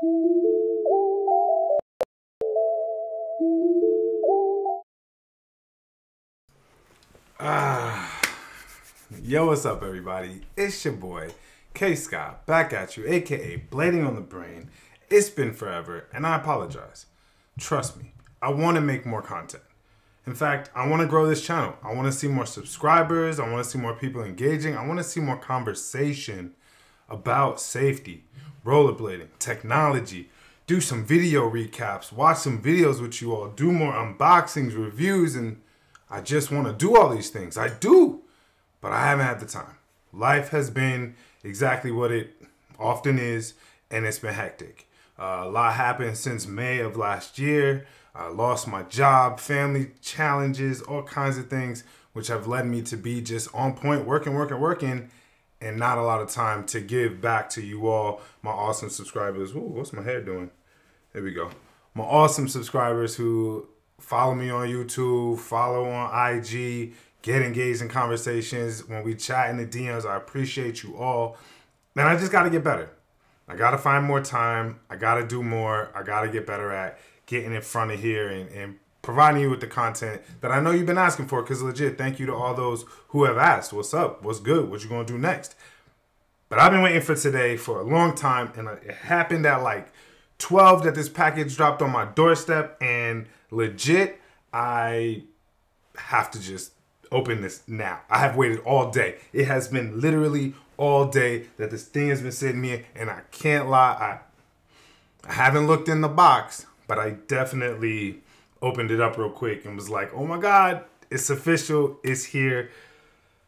Yo, what's up, everybody? It's your boy, K Scott, back at you, aka Blading on the Brain. It's been forever, and I apologize. Trust me, I want to make more content. In fact, I want to grow this channel. I want to see more subscribers. I want to see more people engaging. I want to see more conversation about safety, rollerblading, technology, do some video recaps, watch some videos with you all, do more unboxings, reviews, and I just want to do all these things. I do, but I haven't had the time. Life has been exactly what it often is, and it's been hectic. A lot happened since May of last year. I lost my job, family challenges, all kinds of things, which have led me to be just on point, working, and not a lot of time to give back to you all, my awesome subscribers. Ooh, what's my hair doing? There we go. My awesome subscribers who follow me on YouTube, follow on IG, get engaged in conversations. When we chat in the DMs, I appreciate you all. Man, I just got to get better. I got to find more time. I got to do more. I got to get better at getting in front of here and providing you with the content that I know you've been asking for, because legit, thank you to all those who have asked, what's up, what's good, what you going to do next. But I've been waiting for today for a long time, and it happened at like 12 that this package dropped on my doorstep, and legit, I have to just open this now. I have waited all day. It has been literally all day that this thing has been sitting here, and I can't lie, I haven't looked in the box, but I definitely opened it up real quick and was like, oh my God, it's official, it's here.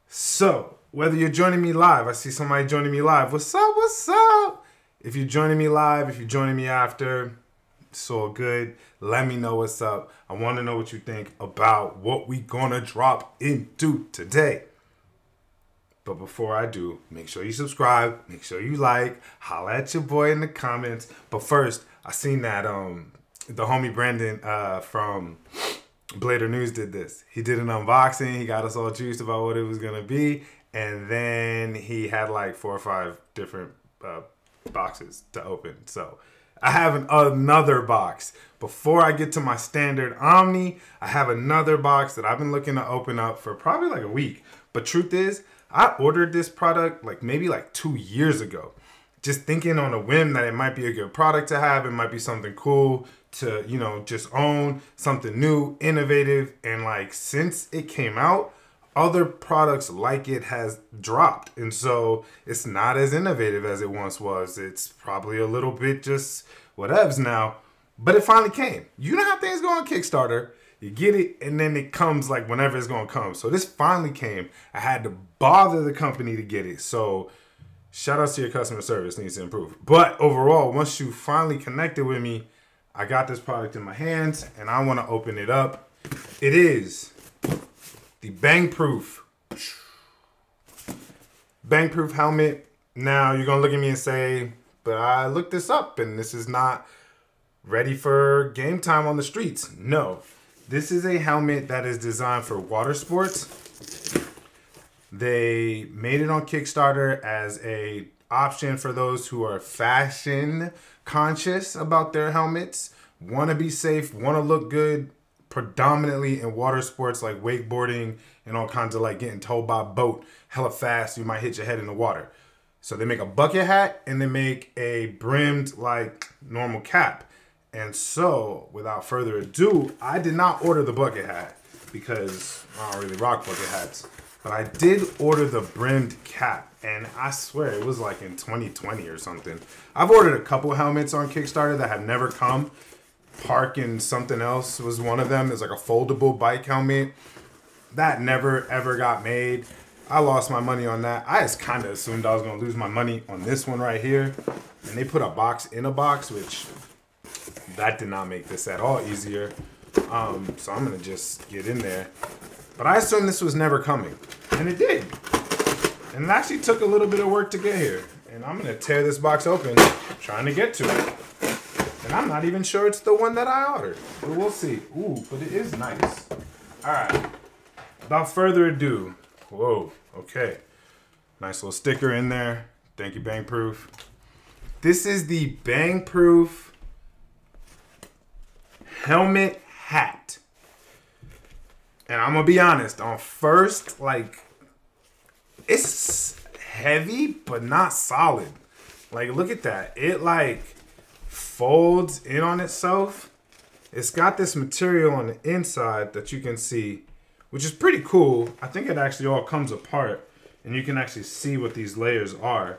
So whether you're joining me live, I see somebody joining me live. What's up, what's up? If you're joining me live, if you're joining me after, it's all good. Let me know what's up. I want to know what you think about what we gonna drop into today. But before I do, make sure you subscribe, make sure you like, holla at your boy in the comments. But first, I seen that the homie Brandon from Blader News did this. He did an unboxing. He got us all juiced about what it was going to be. And then he had like 4 or 5 different boxes to open. So I have another box. Before I get to my standard Omni, I have another box that I've been looking to open up for probably like a week. But truth is, I ordered this product like maybe like 2 years ago, just thinking on a whim that it might be a good product to have. It might be something cool to, you know, just own, something new, innovative. And like, since it came out, other products like it has dropped. And so it's not as innovative as it once was. It's probably a little bit just whatevs now, but it finally came. You know how things go on Kickstarter. You get it, and then it comes like whenever it's going to come. So this finally came. I had to bother the company to get it. So shout out to your customer service, needs to improve. But overall, once you finally connected with me, I got this product in my hands, and I want to open it up. It is the Bangproof. Bangproof helmet. Now, you're going to look at me and say, but I looked this up, and this is not ready for game time on the streets. No. This is a helmet that is designed for water sports. They made it on Kickstarter as an option for those who are fashion conscious about their helmets, want to be safe, want to look good, predominantly in water sports like wakeboarding and all kinds of like getting towed by a boat hella fast. You might hit your head in the water. So they make a bucket hat and they make a brimmed like normal cap. And so, without further ado, I did not order the bucket hat because I don't really rock bucket hats. But I did order the brimmed cap, and I swear it was like in 2020 or something. I've ordered a couple helmets on Kickstarter that have never come. Park and something else was one of them. It's like a foldable bike helmet. That never, ever got made. I lost my money on that. I just kind of assumed I was going to lose my money on this one right here. And they put a box in a box, which... that did not make this at all easier. So I'm going to just get in there. But I assumed this was never coming. And it did. And it actually took a little bit of work to get here. And I'm going to tear this box open, trying to get to it. And I'm not even sure it's the one that I ordered. But we'll see. Ooh, but it is nice. All right. Without further ado. Whoa. Okay. Nice little sticker in there. Thank you, Bangproof. This is the Bangproof helmet hat. And I'm gonna be honest, on first, like, it's heavy, but not solid. Like, look at that. It, like, folds in on itself. It's got this material on the inside that you can see, which is pretty cool. I think it actually all comes apart, and you can actually see what these layers are.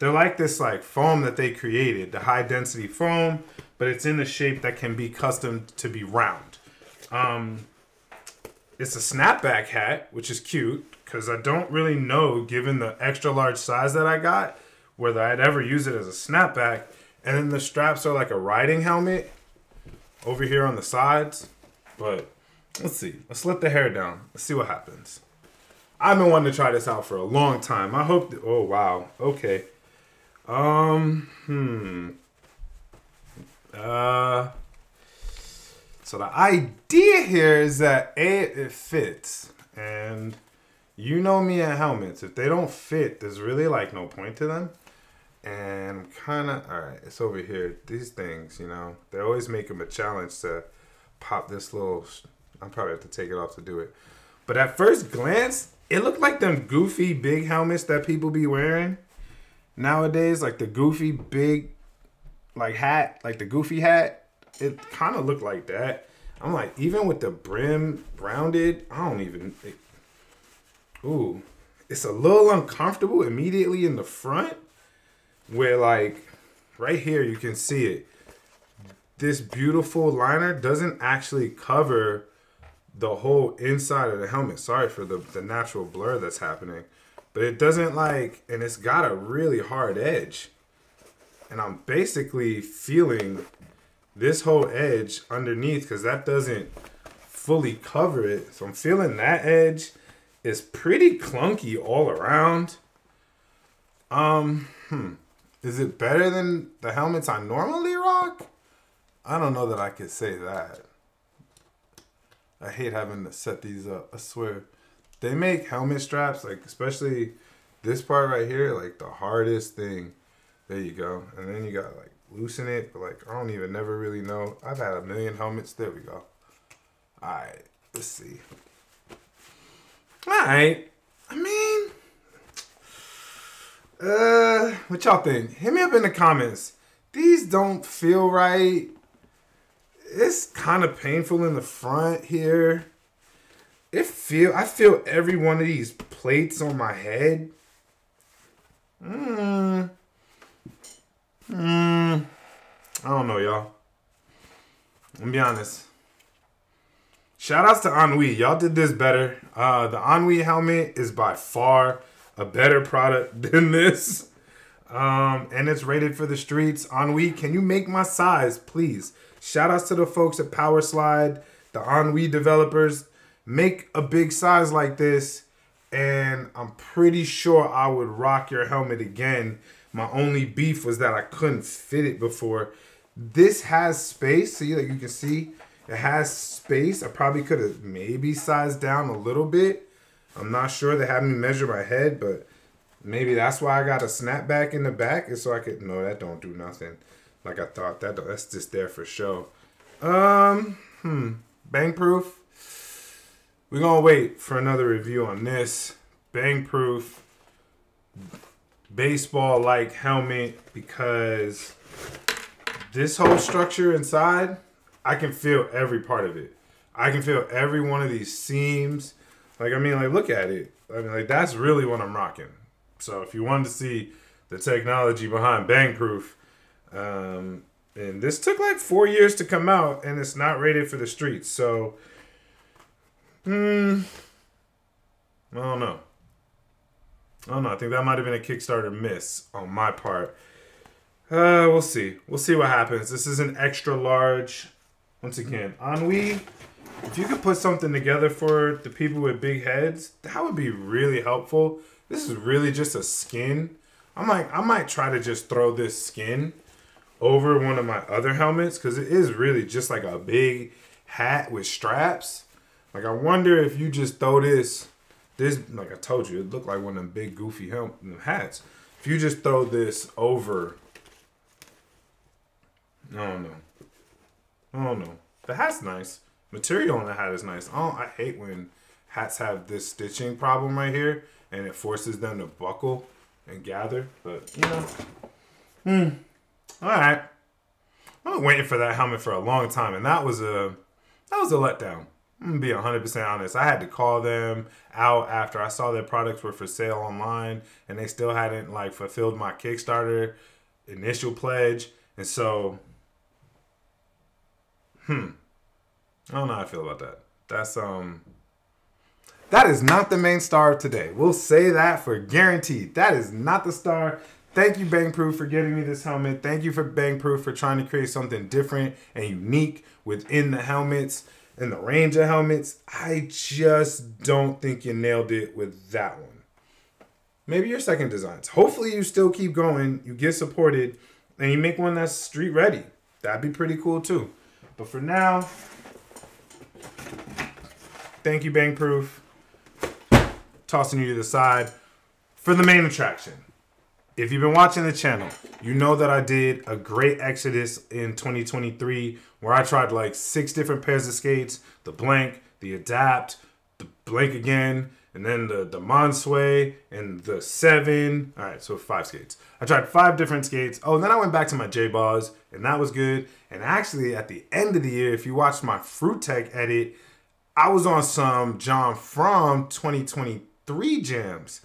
They're like this, like, foam that they created, the high-density foam, but it's in the shape that can be custom to be round. It's a snapback hat, which is cute, because I don't really know, given the extra large size that I got, whether I'd ever use it as a snapback. And then the straps are like a riding helmet over here on the sides. But let's see. Let's let the hair down. Let's see what happens. I've been wanting to try this out for a long time. I hope that, oh, wow. Okay. So the idea here is that A, it fits, and you know me at helmets. If they don't fit, there's really like no point to them. And kind of, all right, it's over here. These things, you know, they always make them a challenge to pop this little, I probably have to take it off to do it. But at first glance, it looked like them goofy big helmets that people be wearing nowadays, like the goofy big, like hat, like the goofy hat. It kind of looked like that. I'm like, even with the brim rounded, I don't even... Ooh. It's a little uncomfortable immediately in the front where, like, right here you can see it. This beautiful liner doesn't actually cover the whole inside of the helmet. Sorry for the natural blur that's happening. But it doesn't, like... And it's got a really hard edge. And I'm basically feeling... this whole edge underneath, because that doesn't fully cover it. So I'm feeling that edge is pretty clunky all around. Is it better than the helmets I normally rock? I don't know that I could say that. I hate having to set these up, I swear. They make helmet straps, like especially this part right here, like the hardest thing. There you go. And then you got like loosen it, but like I don't even never really know. I've had a million helmets. There we go. All right, let's see. All right, I mean, what y'all think? Hit me up in the comments. These don't feel right. It's kind of painful in the front here. I feel every one of these plates on my head. I don't know, y'all. Let me be honest. Shoutouts to Ennui. Y'all did this better. The Ennui helmet is by far a better product than this. And it's rated for the streets. Ennui, can you make my size, please? Shoutouts to the folks at PowerSlide, the Ennui developers. Make a big size like this, and I'm pretty sure I would rock your helmet again. My only beef was that I couldn't fit it before. This has space. See, like you can see, it has space. I probably could have maybe sized down a little bit. I'm not sure. They had me measure my head, but maybe that's why I got a snapback in the back. Is so I could, no, that don't do nothing. Like I thought, that's just there for show. Bangproof. We're gonna wait for another review on this. Bangproof. Baseball-like helmet, because this whole structure inside, I can feel every part of it. I can feel every one of these seams. Like, I mean, like, look at it. I mean, like, that's really what I'm rocking. So if you wanted to see the technology behind Bangproof, and this took like 4 years to come out, and it's not rated for the streets. So, I don't know. I don't know. I think that might have been a Kickstarter miss on my part. We'll see. We'll see what happens. This is an extra large. Once again, Ennui, if you could put something together for the people with big heads, that would be really helpful. This is really just a skin. I'm like, I might try to just throw this skin over one of my other helmets, because it is really just like a big hat with straps. Like, I wonder if you just throw this... This, like I told you, it looked like one of them big goofy hats. If you just throw this over Oh no. Oh no. The hat's nice. Material on the hat is nice. I hate when hats have this stitching problem right here and it forces them to buckle and gather, but you know. Alright. I've been waiting for that helmet for a long time, and that was a letdown. I'm gonna be 100% honest. I had to call them out after I saw their products were for sale online and they still hadn't like fulfilled my Kickstarter initial pledge. And so, I don't know how I feel about that. That's that is not the main star of today. We'll say that for guaranteed. That is not the star. Thank you, Bangproof, for giving me this helmet. Thank you for Bangproof for trying to create something different and unique within the helmets and the range of helmets. I just don't think you nailed it with that one. Maybe your second designs. Hopefully you still keep going, you get supported, and you make one that's street ready. That'd be pretty cool too. But for now, thank you, Bangproof. Tossing you to the side for the main attraction. If you've been watching the channel, you know that I did a great exodus in 2023 where I tried like 6 different pairs of skates, the blank, the adapt, the blank again, and then the Monsway and the 7. All right, so 5 skates. I tried 5 different skates. Oh, and then I went back to my J-Balls, and that was good. And actually, at the end of the year, if you watched my Fruit Tech edit, I was on some John Fromm 2023 jams.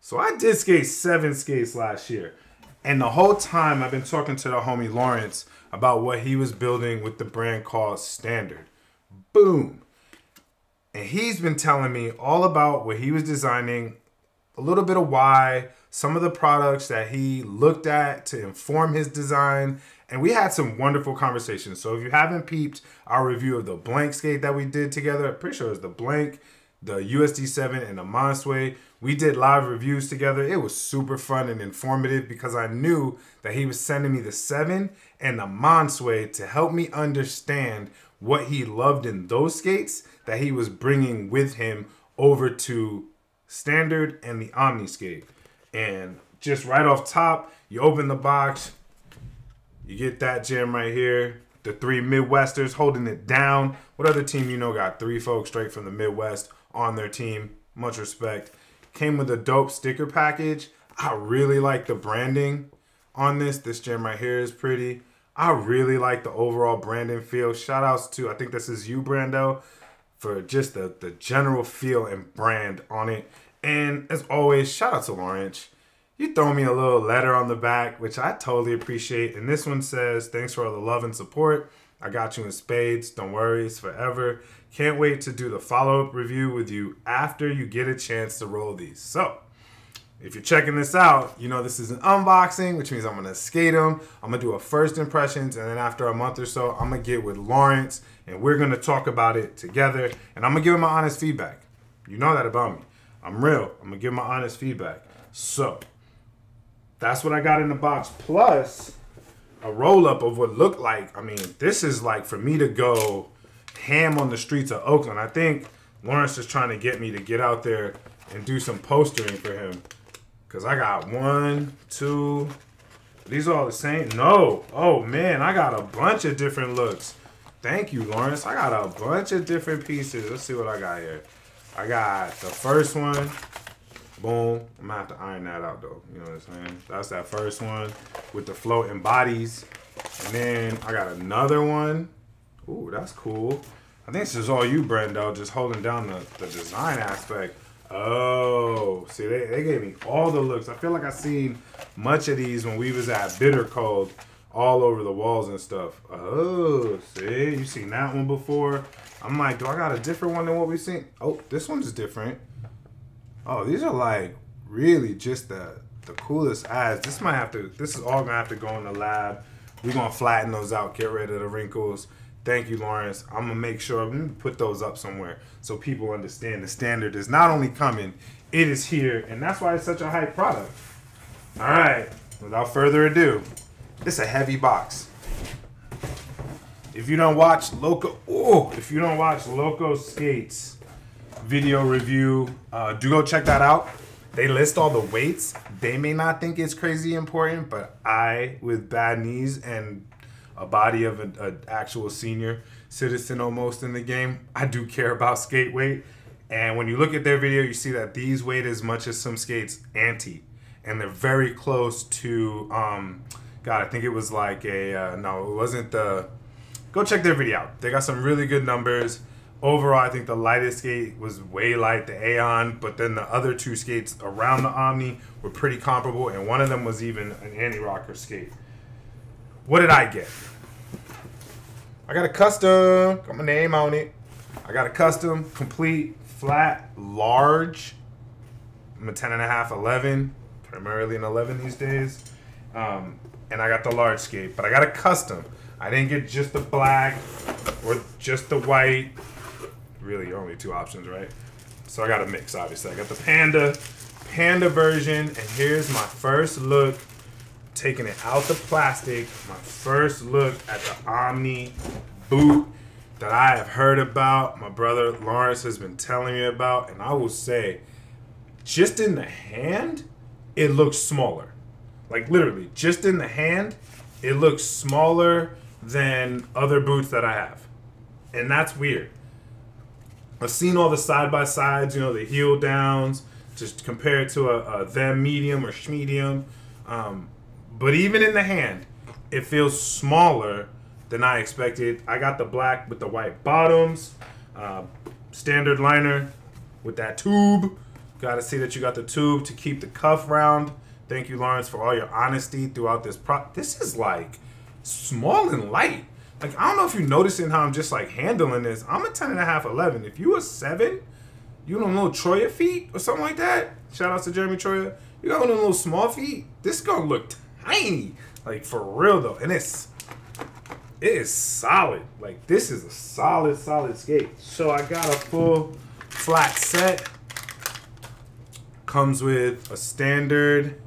So I did skate 7 skates last year. And the whole time I've been talking to the homie Lawrence about what he was building with the brand called Standard. Boom. And he's been telling me all about what he was designing, a little bit of why, some of the products that he looked at to inform his design. And we had some wonderful conversations. So if you haven't peeped our review of the blank skate that we did together, I'm pretty sure it was the blank, the USD7, and the Monsway. We did live reviews together. It was super fun and informative because I knew that he was sending me the 7 and the Monsway to help me understand what he loved in those skates that he was bringing with him over to Standard and the Omniscape. And just right off top, you open the box, you get that gem right here. The 3 Midwesters holding it down. What other team you know got 3 folks straight from the Midwest on their team? Much respect. Came with a dope sticker package. I really like the branding on this. This gem right here is pretty. I really like the overall branding feel. Shout outs to, I think this is you, Brando, for just the general feel and brand on it. And as always, shout out to Lawrence. You throw me a little letter on the back, which I totally appreciate. And this one says, thanks for all the love and support. I got you in spades. Don't worry, it's forever. Can't wait to do the follow-up review with you after you get a chance to roll these. So if you're checking this out, you know this is an unboxing, which means I'm going to skate them. I'm going to do a first impressions, and then after a month or so, I'm going to get with Lawrence, and we're going to talk about it together. And I'm going to give him my honest feedback. You know that about me. I'm real. I'm going to give him my honest feedback. So that's what I got in the box, plus a roll-up of what looked like. I mean, this is like for me to go ham on the streets of Oakland. I think Lawrence is trying to get me to get out there and do some postering for him. Because I got 1, 2. These are all the same? No. Oh, man, I got a bunch of different looks. Thank you, Lawrence. I got a bunch of different pieces. Let's see what I got here. I got the first one. Boom. I'm gonna have to iron that out though. You know what I'm saying? That's that first one with the floating bodies. And then I got another one. Ooh, that's cool. I think this is all you, Brando, just holding down the design aspect. Oh, see, they gave me all the looks. I feel like I seen much of these when we was at Bitter Cold all over the walls and stuff. Oh, see, you seen that one before. I'm like, do I got a different one than what we've seen? Oh, this one's different. Oh, these are like really just the coolest eyes. This might have to, this is all gonna have to go in the lab. We're gonna flatten those out, get rid of the wrinkles. Thank you, Lawrence. I'm gonna make sure I'm gonna put those up somewhere so people understand the Standard is not only coming, it is here, and that's why it's such a hype product. All right, without further ado, it's a heavy box. If you don't watch Loco, oh, if you don't watch Loco Skates video review, do go check that out. They list all the weights. They may not think it's crazy important, but I, with bad knees and a body of an actual senior citizen almost in the game. I do care about skate weight. And when you look at their video, you see that these weighed as much as some skates ante. And they're very close to, God, I think it was like a, no, it wasn't the, go check their video out. They got some really good numbers. Overall, I think the lightest skate was way light, the Aeon, but then the other two skates around the Omni were pretty comparable, and one of them was even an anti-rocker skate. What did I get? I got a custom, got my name on it. I got a custom, complete, flat, large. I'm a 10.5, 11, primarily an 11 these days. And I got the large skate, but I got a custom. I didn't get just the black or just the white. Really, only two options, right? So I got a mix, obviously. I got the panda version, and here's my first look, taking it out the plastic, my first look at the Omni boot that I have heard about, my brother Lawrence has been telling me about, and I will say, just in the hand, it looks smaller. Like literally, just in the hand, it looks smaller than other boots that I have. And that's weird. I've seen all the side-by-sides, you know, the heel downs, just compared to a them medium or schmedium. But even in the hand, it feels smaller than I expected. I got the black with the white bottoms, standard liner with that tube. Gotta see that you got the tube to keep the cuff round. Thank you, Lawrence, for all your honesty throughout this prop. This is like small and light. Like, I don't know if you're noticing how I'm just like handling this. I'm a 10.5, 11. If you a 7, you don't know Troya feet or something like that. Shout out to Jeremy Troya. You got one of those little small feet. This gonna look tiny. Like, for real though. And it is solid. Like, this is a solid skate. So I got a full flat set. Comes with a standard,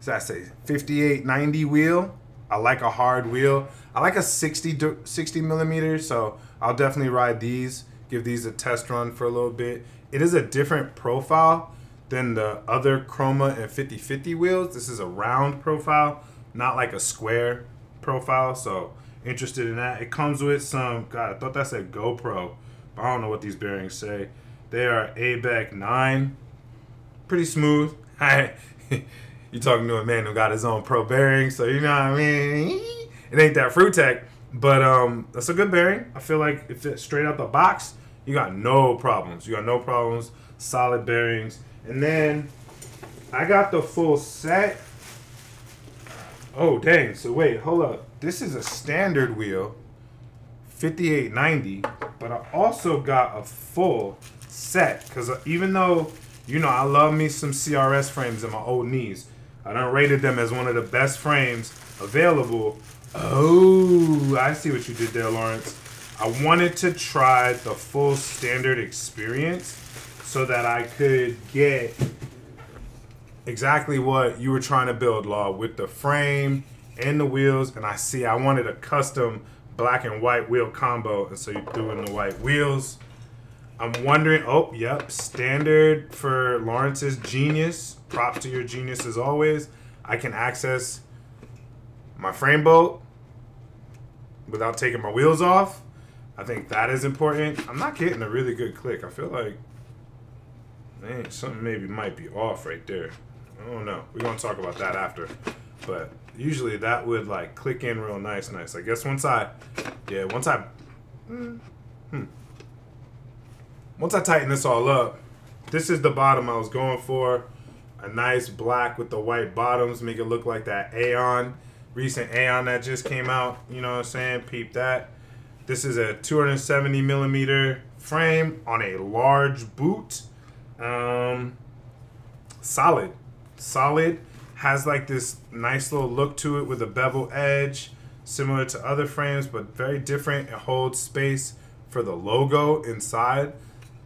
so I say 58/90 wheel. I like a hard wheel. I like a 60 millimeter, so I'll definitely ride these, give these a test run for a little bit. It is a different profile than the other Chroma and 50/50 wheels. This is a round profile, not like a square profile, so interested in that. It comes with some, God, I thought that said GoPro, but I don't know what these bearings say. They are ABEC 9. Pretty smooth. You're talking to a man who got his own pro bearing, so you know what I mean? It ain't that Fruit Tech, but that's a good bearing. I feel like it fits straight out the box. You got no problems. Solid bearings. And then I got the full set. Oh, dang. So wait, hold up. This is a standard wheel, 58/90, but I also got a full set because even though, you know, I love me some CRS frames in my old knees. I done rated them as one of the best frames available. Oh, I see what you did there, Lawrence. I wanted to try the full standard experience so that I could get exactly what you were trying to build, Law, with the frame and the wheels. And I see I wanted a custom black and white wheel combo, and so you threw in the white wheels. I'm wondering, oh, yep, standard for Lawrence's genius. Props to your genius as always. I can access my frame bolt without taking my wheels off. I think that is important. I'm not getting a really good click. I feel like, man, something maybe might be off right there. I don't know. We're going to talk about that after. But usually that would, like, click in real nice. I guess once I tighten this all up, this is the bottom I was going for. A nice black with the white bottoms. Make it look like that Aeon. Recent Aeon that just came out. You know what I'm saying? Peep that. This is a 270 millimeter frame on a large boot. Solid. Solid. Has like this nice little look to it with a bevel edge. Similar to other frames, but very different. It holds space for the logo inside.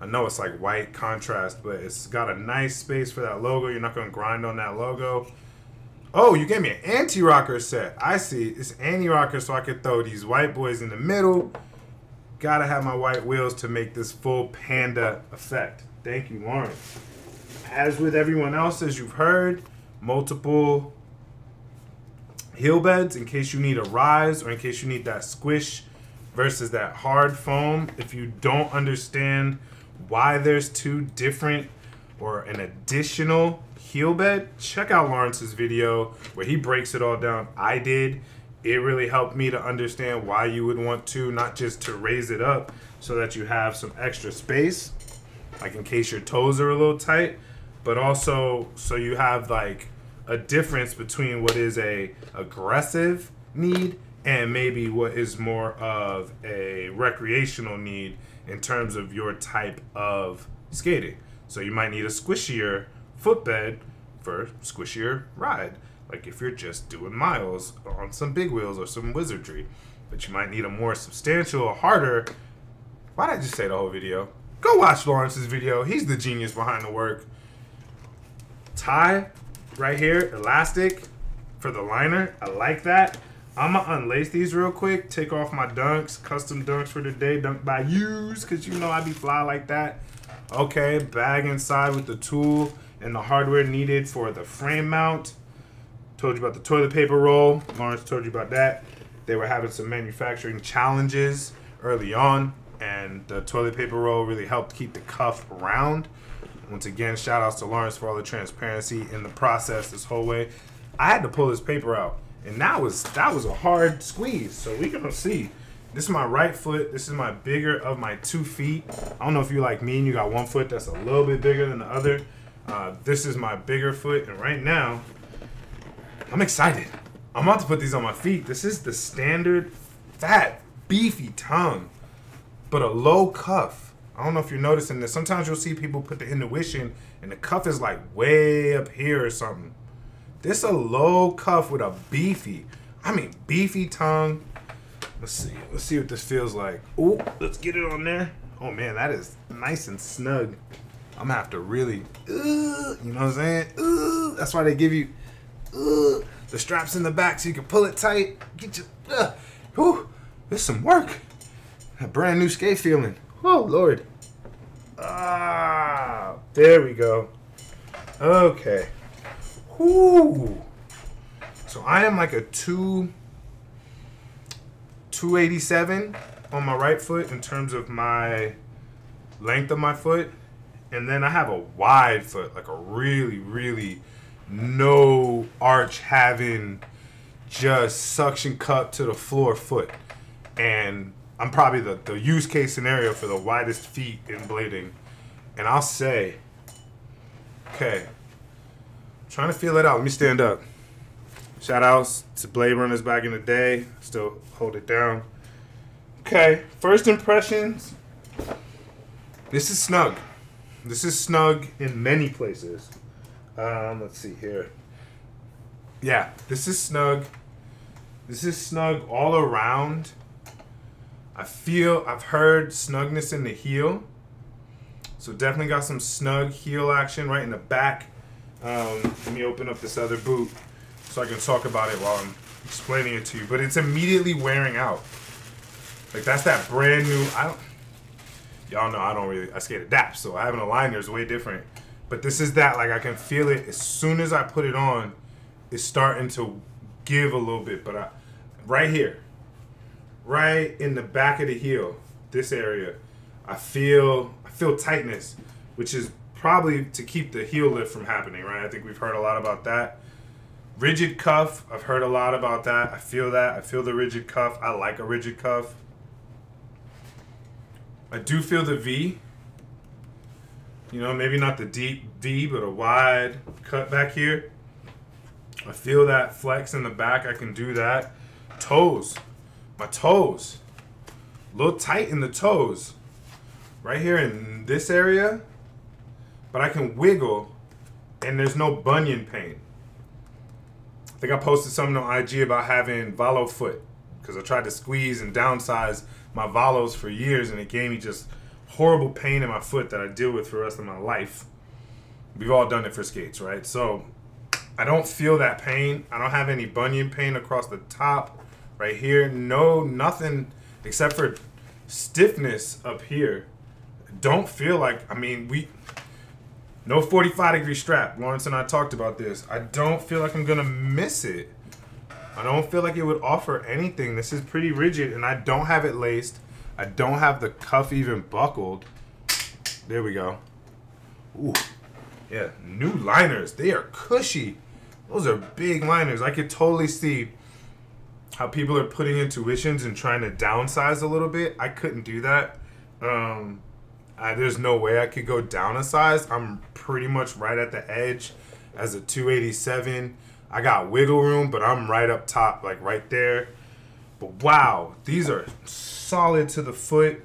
I know it's like white contrast, but it's got a nice space for that logo. You're not going to grind on that logo. Oh, you gave me an anti-rocker set. I see. It's anti-rocker, so I could throw these white boys in the middle. Got to have my white wheels to make this full panda effect. Thank you, Lawrence. As with everyone else, as you've heard, multiple heel beds in case you need a rise or in case you need that squish versus that hard foam. If you don't understand why there's two different or an additional heel bed, check out Lawrence's video where he breaks it all down. I did. It really helped me to understand why you would want to, not just to raise it up so that you have some extra space, like in case your toes are a little tight, but also so you have like a difference between what is a aggressive need and maybe what is more of a recreational need in terms of your type of skating. So you might need a squishier footbed for squishier ride, like if you're just doing miles on some big wheels or some wizardry. But you might need a more substantial or harder. Why did I just say the whole video? Go watch Lawrence's video. He's the genius behind the work. Tie right here, elastic for the liner. I like that. I'm going to unlace these real quick, take off my dunks, custom dunks for the day, dunked by yous, because you know I be fly like that. Okay, bag inside with the tool and the hardware needed for the frame mount. Told you about the toilet paper roll. Lawrence told you about that. They were having some manufacturing challenges early on, and the toilet paper roll really helped keep the cuff round. Once again, shout outs to Lawrence for all the transparency in the process this whole way. I had to pull this paper out, and that was a hard squeeze. So we're gonna see. This is my right foot. This is my bigger of my 2 feet. I don't know if you like me and you got one foot that's a little bit bigger than the other. This is my bigger foot, and right now, I'm excited. I'm about to put these on my feet. This is the standard fat, beefy tongue, but a low cuff. I don't know if you're noticing this. Sometimes you'll see people put the Intuition and the cuff is like way up here or something. This is a low cuff with a beefy, I mean beefy tongue. Let's see what this feels like. Oh, let's get it on there. Oh man, that is nice and snug. I'm gonna have to really, you know what I'm saying? That's why they give you the straps in the back so you can pull it tight. Get your, there's some work. A brand new skate feeling. Oh Lord. Ah, there we go. Okay. Whoo. So I am like a 287 on my right foot in terms of my length of my foot. And then I have a wide foot, like a really, really no arch having, just suction cup to the floor foot. And I'm probably the use case scenario for the widest feet in blading. And I'll say, okay, I'm trying to feel it out. Let me stand up. Shout outs to Blade Runners back in the day. Still hold it down. Okay, first impressions. This is snug. This is snug in many places. Let's see here. Yeah, this is snug. This is snug all around. I feel, I've heard snugness in the heel. So definitely got some snug heel action right in the back. Let me open up this other boot so I can talk about it while I'm explaining it to you. But it's immediately wearing out. Like that's that brand new, y'all know I don't really, I skate Adapt, so having a liner is way different. But this is that, like I can feel it as soon as I put it on, it's starting to give a little bit. But I, right here, right in the back of the heel, this area, I feel tightness, which is probably to keep the heel lift from happening, right? I think we've heard a lot about that. Rigid cuff, I've heard a lot about that. I feel that. I feel the rigid cuff. I like a rigid cuff. I do feel the V. You know, maybe not the deep V, but a wide cut back here. I feel that flex in the back. I can do that. Toes. My toes. A little tight in the toes. Right here in this area. But I can wiggle, and there's no bunion pain. I think I posted something on IG about having Volo foot, because I tried to squeeze and downsize my Volos for years, and it gave me just horrible pain in my foot that I deal with for the rest of my life. We've all done it for skates, right? So I don't feel that pain. I don't have any bunion pain across the top right here. No, nothing except for stiffness up here. Don't feel like, I mean, we... No 45-degree strap. Lawrence and I talked about this. I don't feel like I'm going to miss it. I don't feel like it would offer anything. This is pretty rigid, and I don't have it laced. I don't have the cuff even buckled. There we go. Ooh, yeah, new liners. They are cushy. Those are big liners. I could totally see how people are putting Intuitions and trying to downsize a little bit. I couldn't do that. There's no way I could go down a size. I'm pretty much right at the edge as a 287. I got wiggle room, but I'm right up top, like right there. But wow, these are solid to the foot.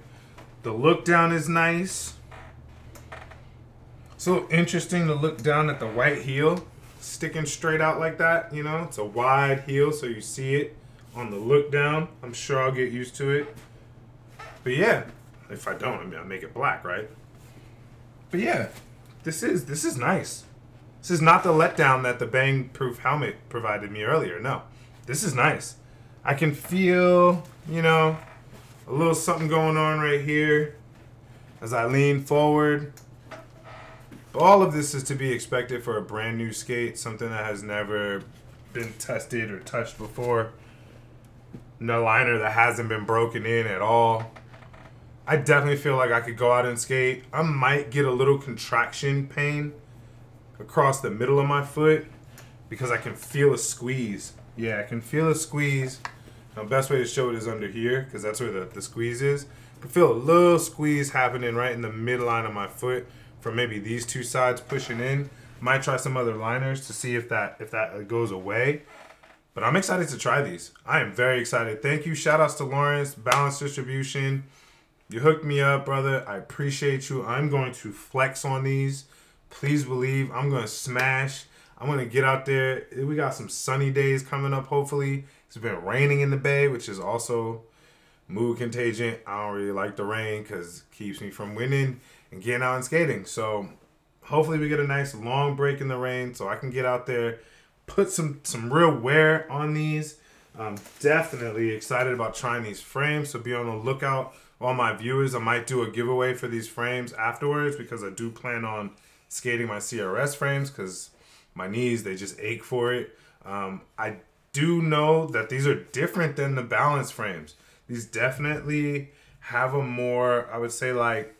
The look down is nice. So interesting to look down at the white heel sticking straight out like that, you know? It's a wide heel, so you see it on the look down. I'm sure I'll get used to it. But yeah, if I don't, I mean, I'll make it black, right? But yeah, this is nice. This is not the letdown that the Bangproof helmet provided me earlier. No, this is nice. I can feel, you know, a little something going on right here as I lean forward. But all of this is to be expected for a brand new skate, something that has never been tested or touched before. No liner that hasn't been broken in at all. I definitely feel like I could go out and skate. I might get a little contraction pain across the middle of my foot because I can feel a squeeze. Yeah, I can feel a squeeze. Now, best way to show it is under here because that's where the squeeze is. I can feel a little squeeze happening right in the midline of my foot from maybe these two sides pushing in. Might try some other liners to see if that goes away. But I'm excited to try these. I am very excited. Thank you. Shout outs to Lawrence, Balance Distribution. You hooked me up, brother. I appreciate you. I'm going to flex on these. Please believe. I'm going to smash. I'm going to get out there. We got some sunny days coming up, hopefully. It's been raining in the Bay, which is also mood contagion. I don't really like the rain because it keeps me from winning and getting out and skating. So hopefully we get a nice long break in the rain so I can get out there, put some real wear on these. I'm definitely excited about trying these frames, so be on the lookout. All my viewers, I might do a giveaway for these frames afterwards because I do plan on skating my CRS frames because my knees, they just ache for it. I do know that these are different than the Balance frames. These definitely have a more, I would say, like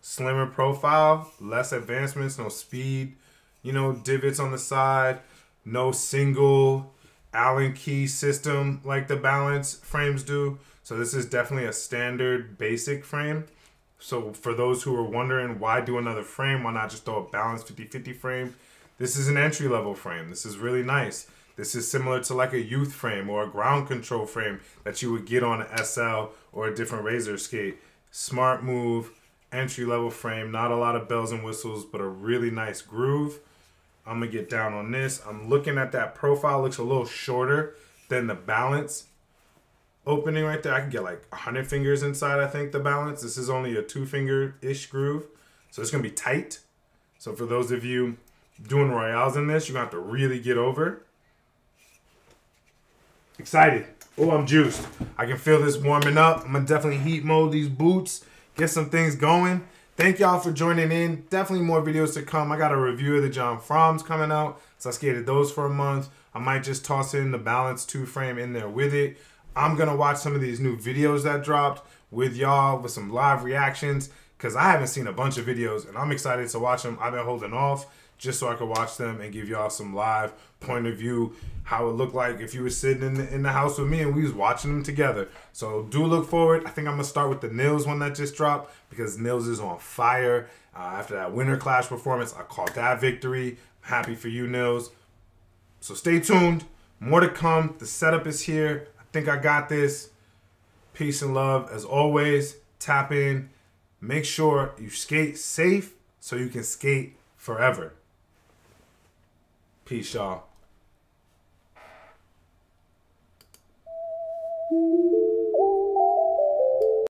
slimmer profile, less advancements, no speed, you know, divots on the side, no single Allen key system like the Balance frames do. So this is definitely a standard basic frame. So for those who are wondering why do another frame, why not just throw a balanced 50-50 frame? This is an entry level frame. This is really nice. This is similar to like a youth frame or a ground control frame that you would get on an SL or a different Razor skate. Smart move, entry level frame, not a lot of bells and whistles, but a really nice groove. I'm gonna get down on this. I'm looking at that profile, looks a little shorter than the Balance. Opening right there, I can get like 100 fingers inside, I think, the Balance. This is only a 2-finger-ish groove, so it's gonna be tight. So for those of you doing royales in this, you're gonna have to really get over. Excited. Oh, I'm juiced. I can feel this warming up. I'm gonna definitely heat mold these boots, get some things going. Thank y'all for joining in. Definitely more videos to come. I got a review of the John Fromms coming out, so I skated those for a month. I might just toss in the Balance 2 frame in there with it. I'm going to watch some of these new videos that dropped with y'all with some live reactions because I haven't seen a bunch of videos and I'm excited to watch them. I've been holding off just so I could watch them and give y'all some live point of view, how it looked like if you were sitting in the house with me and we was watching them together. So do look forward. I think I'm going to start with the Nils one that just dropped because Nils is on fire. After that Winter Clash performance, I called that victory. I'm happy for you, Nils. So stay tuned. More to come. The setup is here. Think I got this. Peace and love as always. Tap in, make sure you skate safe so you can skate forever. Peace, y'all.